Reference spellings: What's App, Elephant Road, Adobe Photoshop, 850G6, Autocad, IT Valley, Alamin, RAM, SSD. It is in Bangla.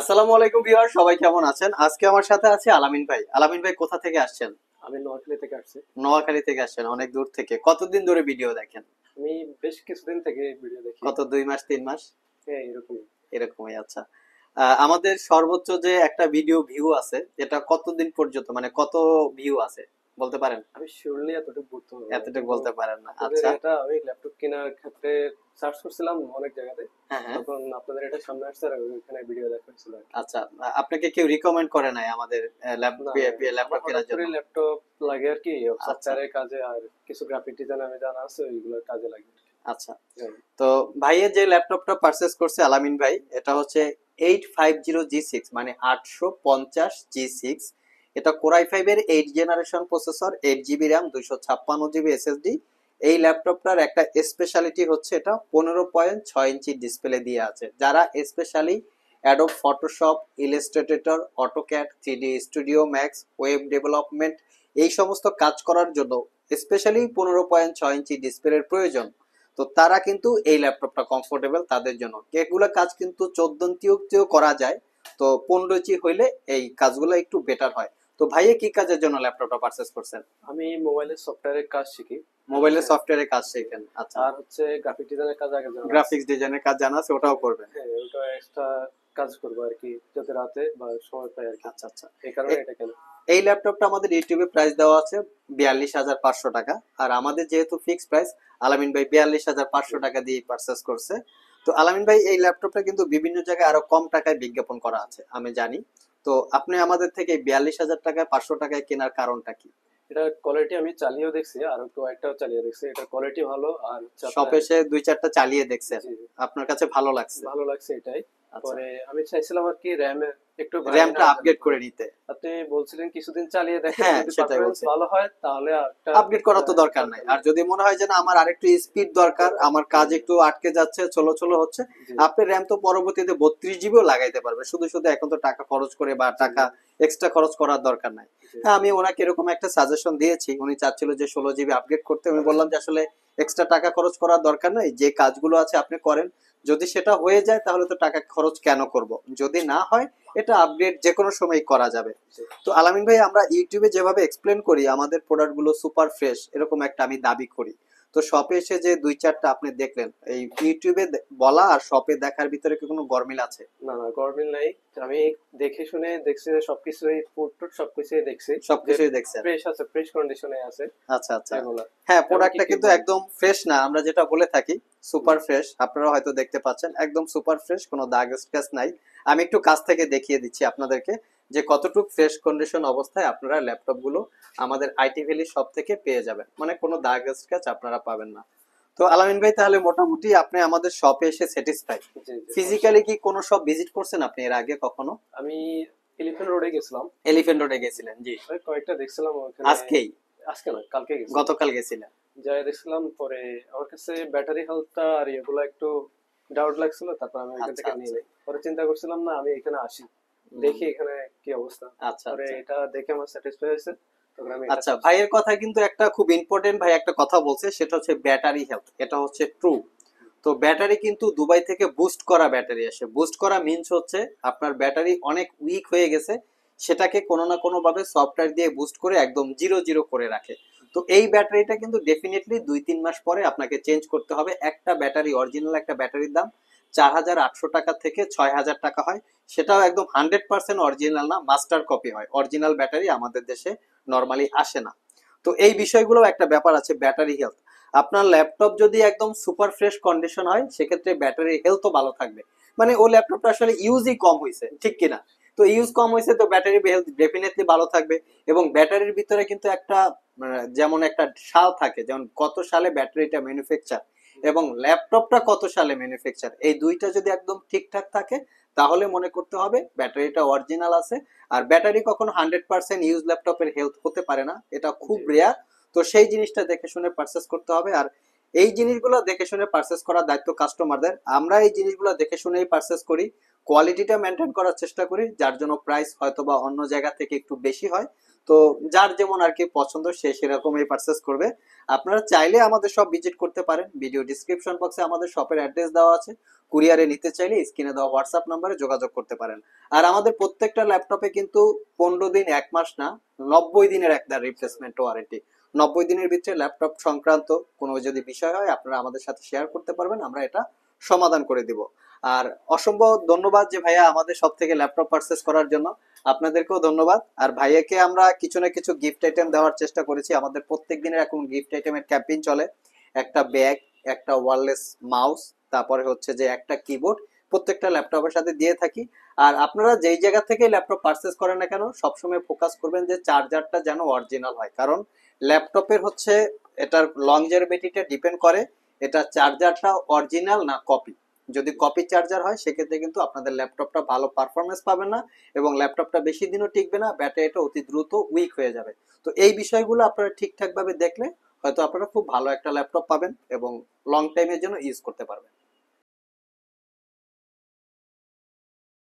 আসসালামু আলাইকুম ভিউয়ার, সবাই কেমন আছেন? আজকে আমার সাথে আছে আলামিন ভাই। আলামিন ভাই কোথা থেকে আসছেন? আমি নোয়াখালী থেকে আসছি। নোয়াখালী থেকে আসছেন, অনেক দূর থেকে। কতদিন ধরে ভিডিও দেখেন? আমি বেশ কিছুদিন থেকে ভিডিও দেখি। কত, 2 মাস 3 মাস? হ্যাঁ, এরকমই। আচ্ছা, আমাদের সর্বোচ্চ যে একটা ভিডিও ভিউ আছে এটা কতদিন পর্যন্ত, মানে কত ভিউ আছে বলতে পারেন? আমি শুনলে এতটুকু বলতে পারেন না। আচ্ছা, এটা আমি ল্যাপটপ কেনার ক্ষেত্রে সার্চ করছিলাম অনেক জায়গাতে, তখন আপনাদের এটা সামনে আসছে, ওখানে ভিডিও দেখাইছিল। আচ্ছা, আপনাকে কেউ রিকমেন্ড করে নাই আমাদের ল্যাপটপ কেনার জন্য? ল্যাপটপ লাগে আর কি, সফটওয়্যারের কাজে, আর কিছু গ্রাফিক ডিজাইন আমি জানা আছে, ওইগুলোর কাজে লাগে। আচ্ছা, তো ভাইয়ের যে ল্যাপটপটা পারচেজ করছে আলামিন ভাই, এটা হচ্ছে 850G6, মানে 850G6। এটা কোরাই 5 এর 8th generation processor, 8GB RAM, 256GB SSD। এই ল্যাপটপটার একটা স্পেশালিটি হচ্ছে এটা 15.6 ইঞ্চি ডিসপ্লে দিয়ে আছে। যারা specially Adobe Photoshop, Illustrator, Autocad, 3D Studio Max, web development এই সমস্ত কাজ করার জন্য স্পেশালি 15.6 ইঞ্চি ডিসপ্লের প্রয়োজন, তো তারা কিন্তু এই ল্যাপটপটা কমফোর্টেবল তাদের জন্য। এগুলো কাজ কিন্তু 14 ইঞ্চিও করা যায়, তো 15 ইঞ্চি হইলে এই কাজগুলো একটু বেটার হয়। তো ভাইয়া কি কাজের জন্য ল্যাপটপটা পারচেজ করছেন? আমি মোবাইলের সফটওয়্যারের কাজ শিখি। মোবাইলের সফটওয়্যারের কাজ শিখেন? আচ্ছা, আর হচ্ছে গ্রাফিক ডিজাইনের কাজ আগে জানা, গ্রাফিক্স ডিজাইনের কাজ জানা আছে, ওটাও করবেন? হ্যাঁ, ওটা এক্সট্রা কাজ করব আর কি, যাতে রাতে বা সময় পাই আর কি। আচ্ছা আচ্ছা, এই কারণে এটা কেন। এই ল্যাপটপটা আমাদের ইউটিউবে প্রাইস দেওয়া আছে 42,500 টাকা, আর আমাদের যেহেতু ফিক্সড প্রাইস, আলামিন ভাই 42,500 টাকা দিয়ে পারচেজ করছে। তো আলামিন ভাই, এই ল্যাপটপটা কিন্তু বিভিন্ন জায়গায় আরো কম টাকায় বিজ্ঞাপন করা আছে আমি জানি, তো আপনি আমাদের থেকে 42,000 টাকায় 500 টাকায় কেনার কারণটা কি? এটা কোয়ালিটি আমি চালিয়েও দেখছি, আর কয়েকটাও চালিয়ে দেখছি, এটা কোয়ালিটি ভালো, আর শপে এসে 2-4টা চালিয়ে দেখছেন, আপনার কাছে ভালো লাগছে? ভালো লাগছে এটাই। পরে আমি চাইছিলাম আর কি RAM একটু, RAMটা আপগ্রেড করে নিতে। আপনি বলছিলেন কিছুদিন চালিয়ে দেখেন, যদি পারফরম্যান্স ভালো হয় তাহলে একটা আপগ্রেড করা তো দরকার নাই। আর যদি মনে হয় যে না আমার আরেকটু স্পিড দরকার, আমার কাজ একটু আটকে যাচ্ছে, চলো হচ্ছে, আপনি RAM তো পরবর্তীতে 32GB ও লাগাইতে পারবে। শুধু এখন তো টাকা খরচ করে বা টাকা এক্সট্রা খরচ করার দরকার নাই। হ্যাঁ, আমি ওনাকে এরকম একটা সাজেশন দিয়েছি, উনি চাচ্ছিল যে 16GB আপগ্রেড করতে। আমি বললাম যে আসলে এক্সট্রা টাকা খরচ করার দরকার নাই, যে কাজগুলো আছে আপনি করেন, যদি সেটা হয়ে যায় তাহলে তো টাকা খরচ কেন করব, যদি না হয় এটা আপডেট যে কোনো সময় করা যাবে। তো আলামিন ভাই, আমরা ইউটিউবে যেভাবে এক্সপ্লেন করি আমাদের প্রোডাক্টগুলো সুপার ফ্রেশ, এরকম একটা আমি দাবি করি। তো শপে এসে যে 2-4টা আপনি দেখলেন, এই ইউটিউবে বলা আর শপে দেখার ভিতরে কি কোনো গরমিল আছে? না গরমিল নাই, আমি দেখে শুনে দেখছি যে সবকিছুই ফুটটুট সবকিছুই দেখছি, ফ্রেশ আছে, ফ্রেশ কন্ডিশনে আছে। আচ্ছা আচ্ছা, হ্যাঁ, প্রোডাক্টটা কিন্তু একদম ফ্রেশ না, আমরা যেটা বলে থাকি সুপার ফ্রেশ, আপনারা হয়তো দেখতে পাচ্ছেন একদম সুপার ফ্রেশ, কোনো দাগ স্ক্র্যাচ নাই। আমি একটু কাছ থেকে দেখিয়ে দিচ্ছি আপনাদেরকে যে কতটুকু ফ্রেশ কন্ডিশন অবস্থায় আপনারা ল্যাপটপগুলো আমাদের আইটি ভ্যালি শপ থেকে পেয়ে যাবেন, মানে কোনো দাগ স্ক্র্যাচ আপনারা পাবেন না। তো আলামিন ভাই, তাহলে মোটামুটি আপনি আমাদের শপে এসে স্যাটিসফাই? ফিজিক্যালি কি কোনো শপ ভিজিট করছেন আপনি এর আগে কখনো? আমি এলিফ্যান্ট রোডে গেছিলাম। এলিফ্যান্ট রোডে গেছিলেন? জি, কয়েকটা দেখছিলাম ওখানে। আজকে না, কালকে গেছিলাম, গতকাল গেছিলাম, যাই দেখছিলাম। পরে আমার কাছে ব্যাটারি হেলথটা আর এগুলো একটু ডাউট লাগছিল, তারপর আমি এখান থেকে নিয়ে নেই। পরে চিন্তা করছিলাম না আমি এখানে আসি, দেখি এখানে কি অবস্থা। আচ্ছা, পরে এটা দেখে আমার স্যাটিসফাই হয়েছে। আচ্ছা, ভাইয়ের কথা কিন্তু একটা খুব ইম্পর্টেন্ট, ভাই একটা কথা বলছে, সেটা হচ্ছে ব্যাটারি হেলথ, এটা হচ্ছে ট্রু। তো ব্যাটারি কিন্তু দুবাই থেকে বুস্ট করা ব্যাটারি আসে। বুস্ট করা মিনস হচ্ছে আপনার ব্যাটারি অনেক উইক হয়ে গেছে, সেটাকে কোনো না কোনো ভাবে সফটওয়্যার দিয়ে বুস্ট করে একদম 0-0 করে রাখে। তো এই ব্যাটারিটা কিন্তু ডেফিনেটলি 2-3 মাস পরে আপনাকে চেঞ্জ করতে হবে। একটা ব্যাটারি, অরিজিনাল একটা ব্যাটারির দাম 4800 টাকা থেকে 6000 টাকা হয়, সেটাও একদম 100% অরিজিনাল না, মাস্টার কপি হয়। অরিজিনাল ব্যাটারি আমাদের দেশে নরমালি আসে না। তো এই বিষয়গুলো একটা ব্যাপার আছে, ব্যাটারি হেলথ। আপনার ল্যাপটপ যদি একদম সুপার ফ্রেশ কন্ডিশন হয় সেক্ষেত্রে ব্যাটারি হেলথও ভালো থাকবে, মানে ও ল্যাপটপটা আসলে ইউজই কম হয়েছে, ঠিক কিনা? তো ইউজ কম হয়েছে, তো ব্যাটারি হেলথ ডেফিনেটলি ভালো থাকবে। এবং ব্যাটারির ভিতরে কিন্তু একটা যেমন একটা সাল থাকে, যেমন কত সালে ব্যাটারিটা ম্যানুফ্যাকচার এবং ল্যাপটপটা কত সালে ম্যানুফ্যাকচার, এই দুইটা যদি একদম ঠিকঠাক থাকে তাহলে মনে করতে হবে ব্যাটারিটা অরিজিনাল আছে। আর ব্যাটারি কখনো 100% ইউজ ল্যাপটপের হেলথ হতে পারে না, এটা খুব রেয়ার। তো সেই জিনিসটা দেখে শুনে পারচেজ করতে হবে, আর এই জিনিসগুলো দেখে শুনে পারচেজ করার দায়িত্ব কাস্টমারদের। আমরা এই জিনিসগুলো দেখে শুনেই পারচেজ করি, কোয়ালিটিটা মেনটেন করার চেষ্টা করি, যার জন্য প্রাইস হয়তো বা অন্য জায়গা থেকে একটু বেশি হয়। তো যার যেমন আর কি পছন্দ সে সেরকমই পারচেস করবে। আপনারা চাইলে আমাদের সব ভিজিট করতে পারেন, ভিডিও ডিসক্রিপশন বক্সে আমাদের শপের অ্যাড্রেস দেওয়া আছে। কুরিয়ারে নিতে চাইলে স্ক্রিনে দেওয়া হোয়াটসঅ্যাপ নাম্বারে যোগাযোগ করতে পারেন। আর আমাদের প্রত্যেকটা ল্যাপটপে কিন্তু 15 দিন, 1 মাস না, 90 দিনের একটা রিপ্লেসমেন্ট ওয়ারেন্টি। 90 দিনের ভিতরে ল্যাপটপ সংক্রান্ত কোনো যদি বিষয় হয় আপনারা আমাদের সাথে শেয়ার করতে পারবেন, আমরা এটা সমাধান করে দিব। আর অসম্ভব ধন্যবাদ যে ভাইয়া আমাদের সব থেকে ল্যাপটপ পারচেস করার জন্য, আপনাদেরকেও ধন্যবাদ। আর ভাইয়াকে আমরা কিছু না কিছু গিফট আইটেম দেওয়ার চেষ্টা করেছি। আমাদের প্রত্যেক দিনের এখন গিফট আইটেমের ক্যাম্পেইন চলে, একটা ব্যাগ, একটা ওয়্যারলেস মাউস, তারপরে হচ্ছে যে একটা কিবোর্ড প্রত্যেকটা ল্যাপটপের সাথে দিয়ে থাকি। আর আপনারা যেই জায়গা থেকে ল্যাপটপ পারচেস করেন না কেন সবসময় ফোকাস করবেন যে চার্জারটা যেন অরিজিনাল হয়, কারণ ল্যাপটপের হচ্ছে এটার লংজেভিটিটা ডিপেন্ড করে এটা চার্জারটা অরিজিনাল না কপি। যদি কপি চার্জার হয় সেক্ষেত্রে কিন্তু আপনাদের ল্যাপটপটা ভালো পারফরমেন্স পাবে না এবং ল্যাপটপটা বেশি দিনও টিকবে না, ব্যাটারিটা অতি দ্রুত উইক হয়ে যাবে। তো এই বিষয়গুলো আপনারা ঠিকঠাকভাবে দেখলে হয়তো আপনারা খুব ভালো একটা ল্যাপটপ পাবেন এবং লং টাইমের জন্য ইউজ করতে পারবেন।